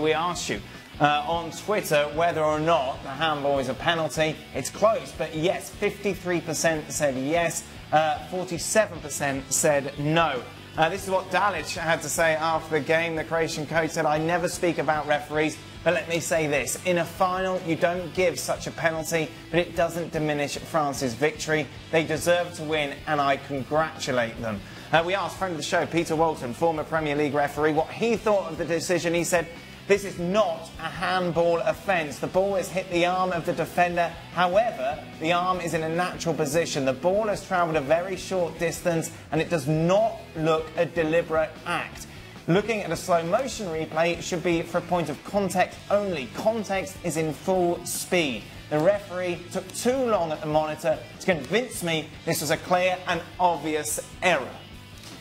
We asked you on Twitter whether or not the handball is a penalty. It's close, but yes, 53% said yes, 47% said no. This is what Dalic had to say after the game. The Croatian coach said, "I never speak about referees, but let me say this. In a final, you don't give such a penalty, but it doesn't diminish France's victory. They deserve to win, and I congratulate them." We asked friend of the show, Peter Walton, former Premier League referee, what he thought of the decision. He said, "This is not a handball offence. The ball has hit the arm of the defender. However, the arm is in a natural position. The ball has travelled a very short distance and it does not look a deliberate act. Looking at a slow motion replay should be for a point of context only. Context is in full speed. The referee took too long at the monitor to convince me this was a clear and obvious error."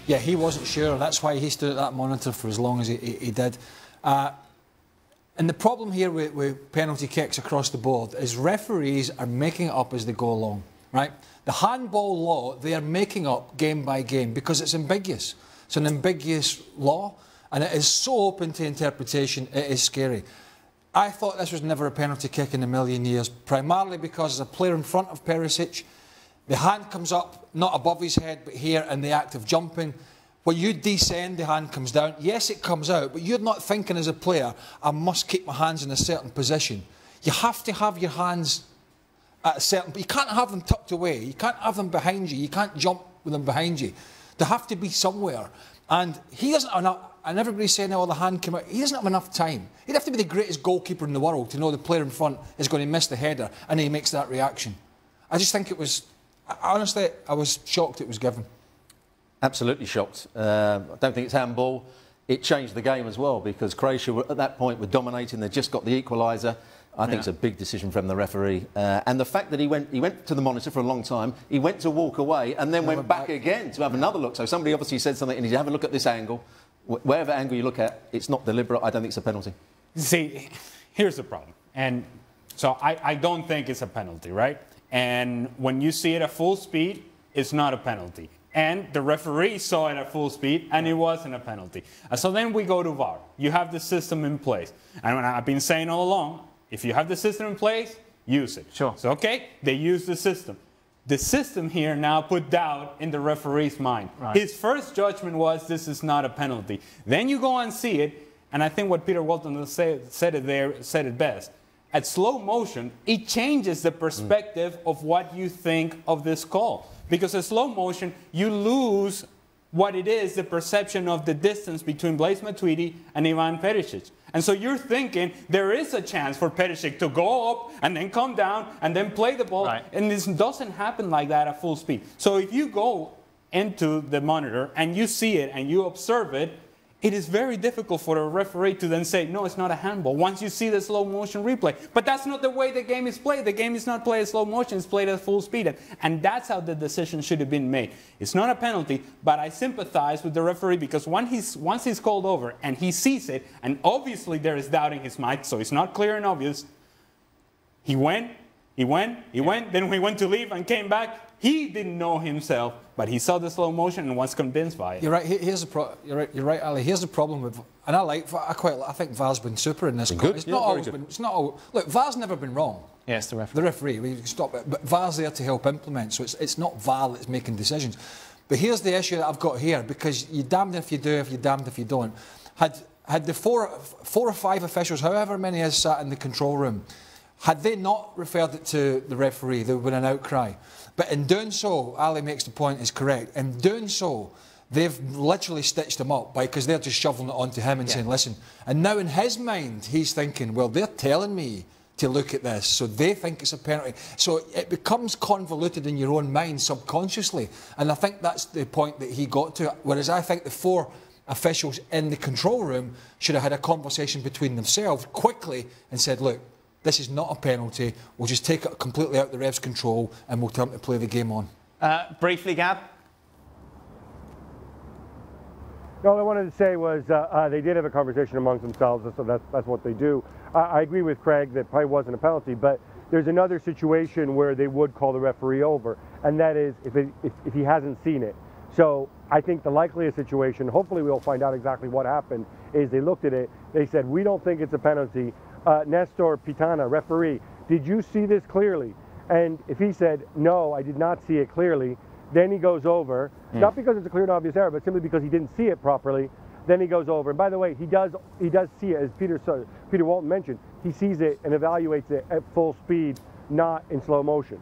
Yeah, he wasn't sure. That's why he stood at that monitor for as long as he did. And the problem here with penalty kicks across the board is referees are making it up as they go along, right? The handball law, they are making up game by game because it's ambiguous. It's an ambiguous law, and it is so open to interpretation, it is scary. I thought this was never a penalty kick in a million years, primarily because there's a player in front of Perisic. The hand comes up, not above his head, but here in the act of jumping. When you descend, the hand comes down. Yes, it comes out, but you're not thinking as a player, I must keep my hands in a certain position. You have to have your hands at a certain... You can't have them tucked away. You can't have them behind you. You can't jump with them behind you. They have to be somewhere. And he doesn't have enough... And everybody's saying, oh, the hand came out. He doesn't have enough time. He'd have to be the greatest goalkeeper in the world to know the player in front is going to miss the header, and he makes that reaction. I just think it was... Honestly, I was shocked it was given. Absolutely shocked. I don't think it's handball. It changed the game as well because Croatia were, at that point were dominating. They just got the equaliser. I think it's a big decision from the referee. And the fact that he went to the monitor for a long time, he went to walk away and then went back again to have another look. So somebody obviously said something and he said, have a look at this angle. Wherever angle you look at, it's not deliberate. I don't think it's a penalty. See, here's the problem. And so I don't think it's a penalty, right? And when you see it at full speed, it's not a penalty. And the referee saw it at full speed, and it wasn't a penalty. So then we go to VAR. You have the system in place. And I've been saying all along, if you have the system in place, use it. Sure. So, okay, they use the system. The system here now put doubt in the referee's mind. Right. His first judgment was, this is not a penalty. Then you go and see it, and I think what Peter Walton said it best. At slow motion, it changes the perspective of what you think of this call. Because at slow motion, you lose what it is, the perception of the distance between Blaise Matuidi and Ivan Perisic. And so you're thinking there is a chance for Perisic to go up and then come down and then play the ball. Right. And this doesn't happen like that at full speed. So if you go into the monitor and you see it and you observe it, it is very difficult for a referee to then say, no, it's not a handball, once you see the slow motion replay. But that's not the way the game is played. The game is not played at slow motion, it's played at full speed. And that's how the decision should have been made. It's not a penalty, but I sympathize with the referee because once he's called over and he sees it, and obviously there is doubt in his mind, so it's not clear and obvious. He went, then he went to leave and came back. He didn't know himself, but he saw the slow motion and was convinced by it. You're right. Here's the you're right, Ali. Here's the problem with, and I think VAR's been super in this. Good. It's, yeah, not always good. It's not always been. Look, VAR's never been wrong. Yes, the referee. The referee. We can stop it. But VAR's there to help implement. So it's not VAR that's making decisions. But here's the issue that I've got here, because you're damned if you do, if you're damned if you don't. Had the four or five officials, however many is sat in the control room, had they not referred it to the referee, there would have been an outcry. But in doing so, Ali makes the point is correct. In doing so, they've literally stitched him up because they're just shoveling it onto him and saying, listen. And now in his mind, he's thinking, well, they're telling me to look at this, so they think it's a penalty. So it becomes convoluted in your own mind subconsciously. And I think that's the point that he got to. Whereas I think the four officials in the control room should have had a conversation between themselves quickly and said, look, this is not a penalty. We'll just take it completely out of the ref's control and we'll tell him to play the game on. Briefly, Gab? All I wanted to say was they did have a conversation amongst themselves, so that's what they do. I agree with Craig that probably wasn't a penalty, but there's another situation where they would call the referee over, and that is if he hasn't seen it. So I think the likeliest situation, hopefully we'll find out exactly what happened, is they looked at it, they said, we don't think it's a penalty. Nestor Pitana, referee, did you see this clearly? And if he said, no, I did not see it clearly, then he goes over, not because it's a clear and obvious error, but simply because he didn't see it properly, then he goes over. And by the way, he does see it, as Peter Walton mentioned, he sees it and evaluates it at full speed, not in slow motion.